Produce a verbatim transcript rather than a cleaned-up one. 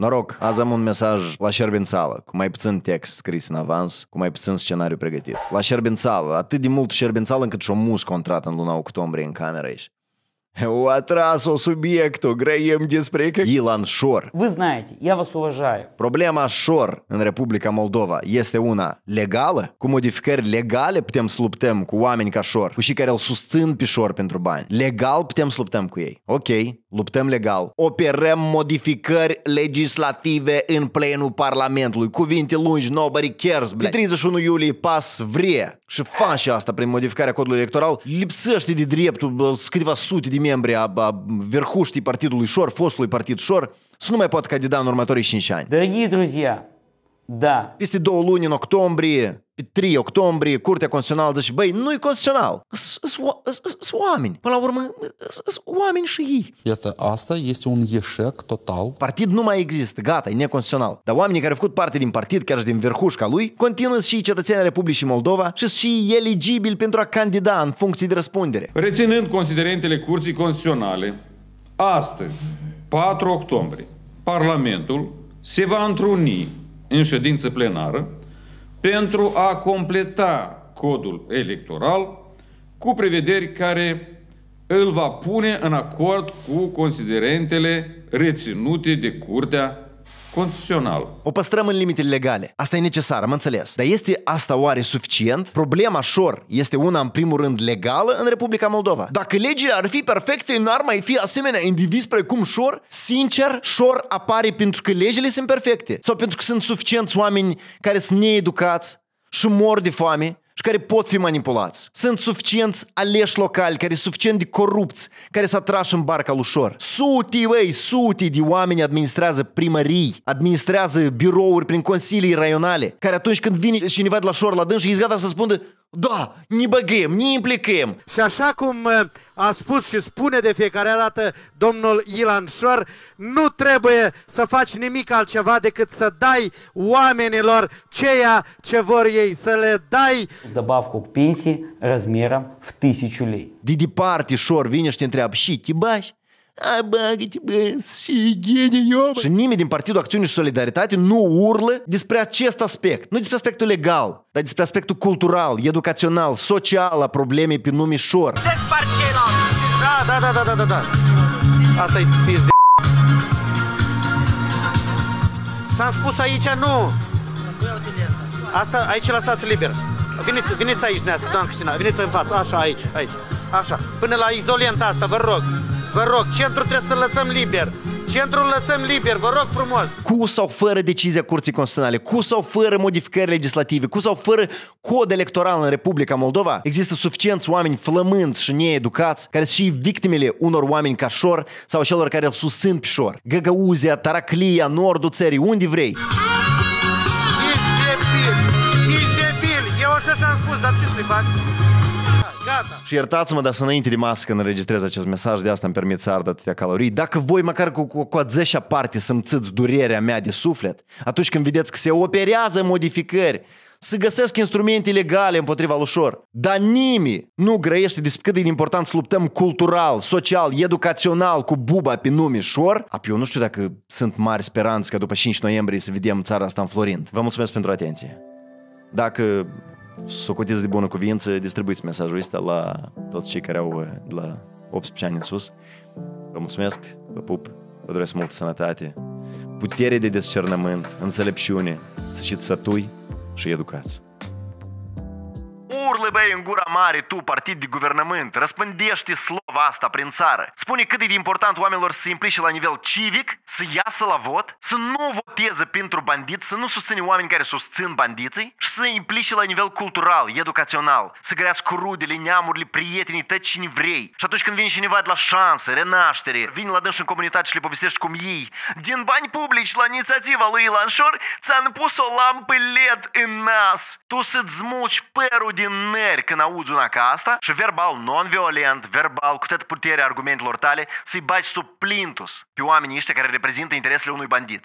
Noroc, azi am un mesaj la șerbințală, cu mai puțin text scris în avans, cu mai puțin scenariu pregătit. La șerbințală, atât de mult șerbințală încât și-o mus contrat în luna octombrie în camera aici. O atras-o subiectul, grăiem despre că... Ilan Șor. Vă знаете, я вас уважаю. Problema Șor în Republica Moldova este una legală? Cu modificări legale putem să luptăm cu oameni ca Șor, cu cei care îl susțin pe Șor pentru bani. Legal putem să luptăm cu ei. Ok, luptăm legal. Operăm modificări legislative în plenul Parlamentului. Cuvinte lungi, nobody cares, blea. Pe treizeci și unu iulie pas vrie. Și face asta prin modificarea codului electoral. Lipsește de dreptul câteva sute de membri a, a verhuștii Partidului Șor, fostului Partid Șor, să nu mai poată candida în următorii cinci ani. Dragii druzia, da. Peste două luni, în octombrie, trei octombrie, Curtea Constituțională zice, băi, nu-i constituțional. Sunt oameni. Până la urmă, sunt oameni și ei. Iată, asta este un eșec total. Partid nu mai există, gata, e neconstituțional. Dar oamenii care au făcut parte din partid, chiar și din verhușca lui, continuă și cetățenii Republicii Moldova și și eligibili pentru a candida în funcții de răspundere. Reținând considerentele Curții Constituționale, astăzi, patru octombrie, Parlamentul se va întruni în ședință plenară pentru a completa codul electoral cu prevederi care îl va pune în acord cu considerentele reținute de Curtea Constituțională. O păstrăm în limitele legale. Asta e necesar, am înțeles. Dar este asta oare suficient? Problema Șor este una, în primul rând, legală în Republica Moldova. Dacă legile ar fi perfecte, n-ar mai fi asemenea indivizi precum Șor. Sincer, Șor apare pentru că legile sunt perfecte sau pentru că sunt suficienți oameni care sunt needucați și mor de foame și care pot fi manipulați. Sunt suficienți aleși locali, care sunt suficient de corupți, care s-a tras în barca lui Șor. Sute, băi, sute de oameni administrează primării, administrează birouri prin consilii raionale, care atunci când vine cineva de la Șor la dâns și e gata să spună da, ne băgăm, ne implicăm. Și așa cum a spus și spune de fiecare dată domnul Ilan Șor, nu trebuie să faci nimic altceva decât să dai oamenilor ceea ce vor ei, să le dai. Добавку к пенсии размером в тысячу лей. De departe Șor vine și te întreabă și chibași? Și nimeni din Partidul Acțiuni și Solidaritate nu urlă despre acest aspect. Nu despre aspectul legal, dar despre aspectul cultural, educațional, social a problemei pe nume Șor. Da, da, da, da, da, da. Asta-i pis de... S-am spus aici, nu. Asta, aici lăsați liber. Veniți, veniți aici, nească, doamnă Cristina. Veniți în față, așa, aici, aici. Așa, până la izolenta asta, vă rog. Vă rog, centrul trebuie să-l lăsăm liber. Centrul îl lăsăm liber, vă rog frumos. Cu sau fără decizia Curții Constituționale, cu sau fără modificări legislative, cu sau fără cod electoral în Republica Moldova, există suficienți oameni flămânți și needucați, care sunt și victimele unor oameni ca Șor sau celor care îl susțin pe Șor. Găgăuzia, Taraclia, nordul țării, unde vrei. Ești debil, ești debil. Eu așa am spus, dar ce să-i fac? Și iertați-mă, dar să înainte de masă când înregistrez acest mesaj, de asta îmi permit să ard atâtea calorii. Dacă voi măcar cu, cu, cu a zecea parte să-mi țiți durerea mea de suflet, atunci când vedeți că se operează modificări, să găsesc instrumente legale împotriva lui Șor. Dar nimeni nu grăiește despre cât de important să luptăm cultural, social, educațional cu buba pe nume Șor. Apoi eu nu știu dacă sunt mari speranțe că după cinci noiembrie să vedem țara asta înflorind. Vă mulțumesc pentru atenție. Dacă... socotiți de bună cuvință, distribuiți mesajul ăsta la toți cei care au de la optsprezece ani în sus. Vă mulțumesc, vă pup, vă doresc multă sănătate, putere de discernământ, înțelepciune, să știți sătui și educați. Urlă, băi, în gura mare, tu, partid de guvernământ, răspândește slova asta prin țară. Spune cât e de important oamenilor să se implice la nivel civic, să iasă la vot, să nu voteze pentru bandiți, să nu susține oameni care susțin bandiții și să se implice la nivel cultural, educațional, să grăiască rudele, neamurile, prietenii, tăți, cine vrei. Și atunci când vine cineva de la șanse, renaștere, vine la dânși în comunitate și le povestești cum ei, din bani publici la inițiativa lui Ilan Șor, ți-a pus o lampă L E D în nas. Tu să-ți mulci părul din neri când auzi una ca asta și verbal non-violent, verbal, cu toată puterea argumentelor tale, să-i bagi sub plintus pe oamenii ăștia care reprezintă interesele unui bandit.